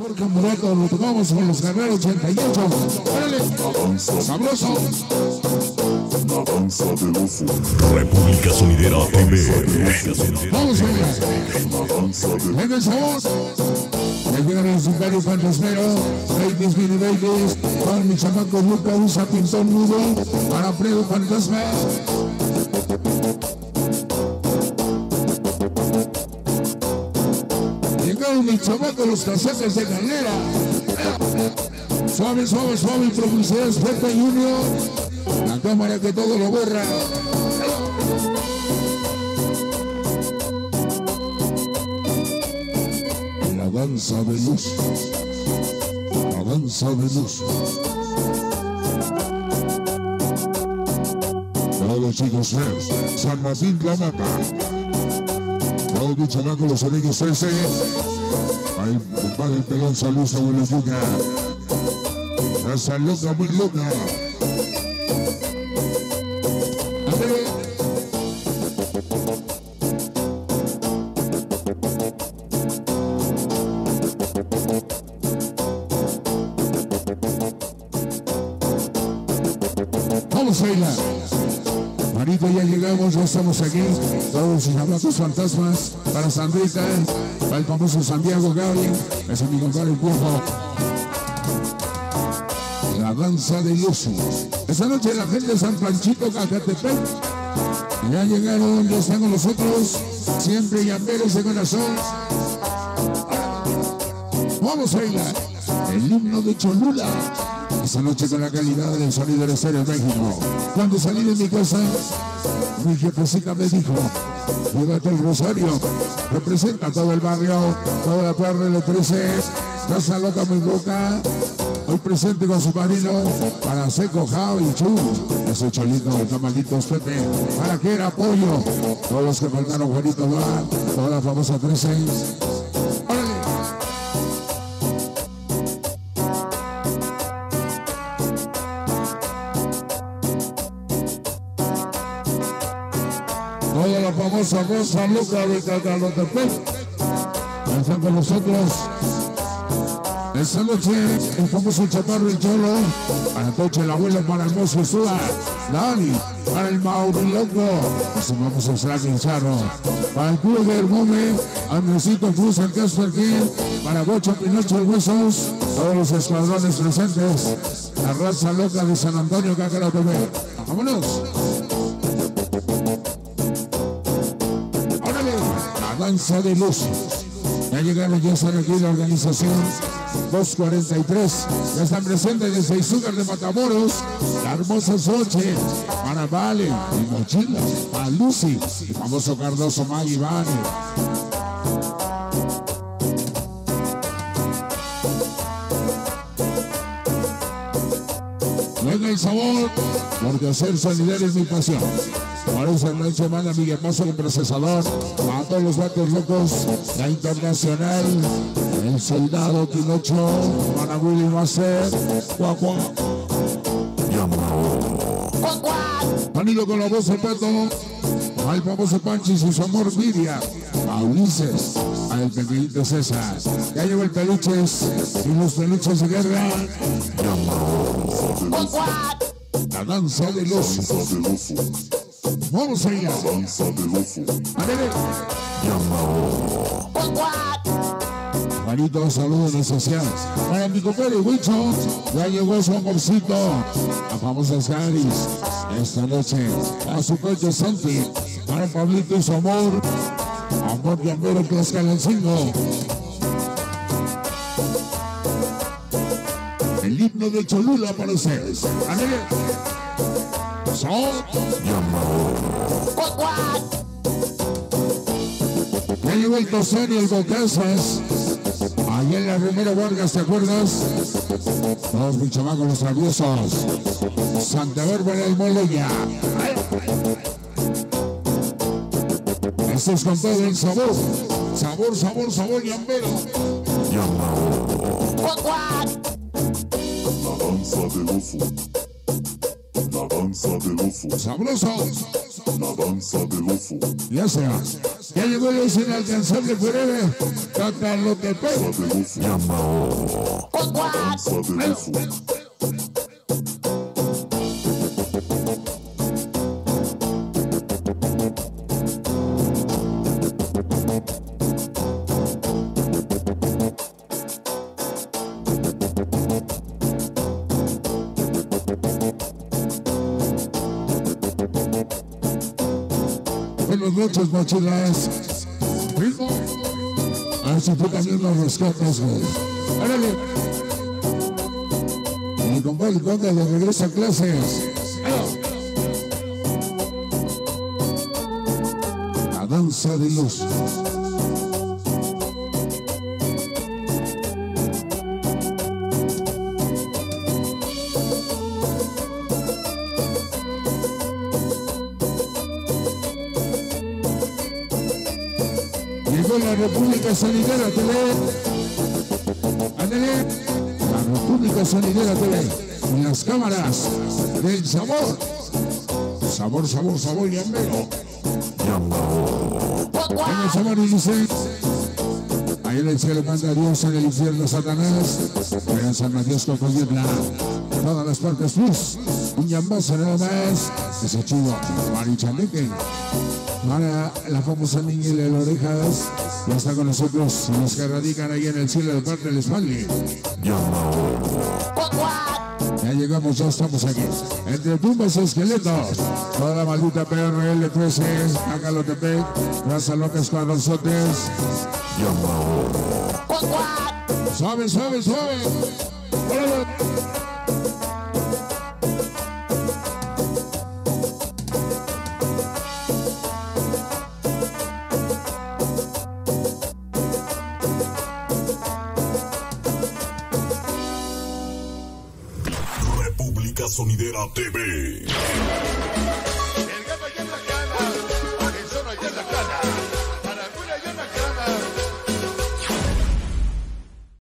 Por Camurato lo tocamos con los Guerreros 88. ¡Órale! ¡Sabroso! La danza del UFO. República Sonidera TV. ¡Vamos, venga! ¡Venga esa voz! Llegaron sus varios fantasmeros, Reyes, Mini Reyes, con mi chamaco Luca, usa pintón nudo, para Fredo Fantasma. Llegaron mis chamacos los casacas de carrera. Suave, suave, suave, improvisados, Pepe Junior, la cámara que todo lo borra. La danza de luz, la danza de luz. Todos los chicos feos, San Martín la mata. Todos los chamacos, los amigos 13. Ahí va el pelón, saludos a William. Esa loca, muy loca. Marito, ya llegamos, ya estamos aquí. Todos sus abrazos fantasmas para San Rita, para el famoso Santiago Gabriel, es mi compadre el Cuerpo. La danza de Yosu. Esta noche la gente de San Panchito, Cacalotepec. Ya llegaron, ya están con nosotros. Siempre llamberos de corazón. Vamos a bailar el himno de Cholula. Esta noche con la calidad del sonido de Estéreo México. Cuando salí de mi casa, mi jefecita me dijo, llévate el rosario, representa todo el barrio, toda la PRL3, casa loca muy loca, hoy presente con su marino, para Seco, Jao y Chu, ese Cholito, Tamalitos, Pepe, para que era apoyo, todos los que faltaron, Juanito Duhart, toda la famosa 13. Toda la famosa Rosa Luca de Cacalotepec están con nosotros. Esta noche el famoso Chaparro y Cholo, anoche el abuelo para el mozo Suda, Dani, para el Mauriloco, vamos a Slack y Charro, para el club del Gómez, Andresito Fusan, Casper, para Bocho, Pinocho y Huesos, todos los escuadrones presentes, la raza loca de San Antonio Cacalotepec. ¡Vámonos! Danza de luz. Ya llegaron, ya están aquí la organización 243. Ya están presentes desde Izúcar de Matamoros. La hermosa Soche, para Vale, y Mochila, para Lucy, el famoso Cardoso Magui Vale. Venga el sabor, porque hacer solidaridad es mi pasión. Por esa noche manda mi hermoso el procesador, a todos los vatos locos, la internacional, el soldado Pinocho, para William va a ser, guapo. Juanito con la voz de Pato, al famoso Panchis y su amor William, a Ulises, al Pedrito César, ya llevo el peluches y los peluches de guerra. La danza del oso. Vamos a ir a la danza del oso. A ver. Juanito, saludos de social. Para mi compadre Huicho, ya llegó su amorcito. A famosas Caris. Esta noche, a su coche Santi. Para Pablito y su amor. Amor de Amor, que es Calancingo. El himno de Cholula para ustedes. A ver. Son. Ya llegó el Tosar y el Bocazas. Allá en la Romero Vargas, ¿te acuerdas? Todos mis chamacos los traviesos. Santabérbara y Moleña. Esto es con todo el sabor. Sabor, sabor, sabor, llambero. La danza del UFO. La danza del UFO. Sabroso. La danza del UFO. Ya se hace. Ya llegó los inalcanzables forever. Cacalotepec. Son Yambao. Buenas noches, mochilas. Así tú también nos rescatas, güey. ¡Árale! Mi compadre Conde le regresa a clases. La danza de luz. República Sonidera TV. Ándale. La República Sonidera TV. Con las cámaras del sabor. Sabor, sabor, sabor, llambero. En el sabor, Ulises. Ahí en el cielo manda Dios, en el infierno Satanás. En San Matias con Cholula. Todas las partes plus. Un llambazo nada más. Ese chido, Mario Chaleque. Ahora la famosa niña de las orejas ya está con nosotros, los que radican ahí en el cielo de parte del Espaldi. Ya llegamos, ya estamos aquí. Entre tumbas y esqueletos, toda la maldita PRL3, Cacalotepec, raza loca, escuadronzotes. Suave, suave, suave. Sonidera TV.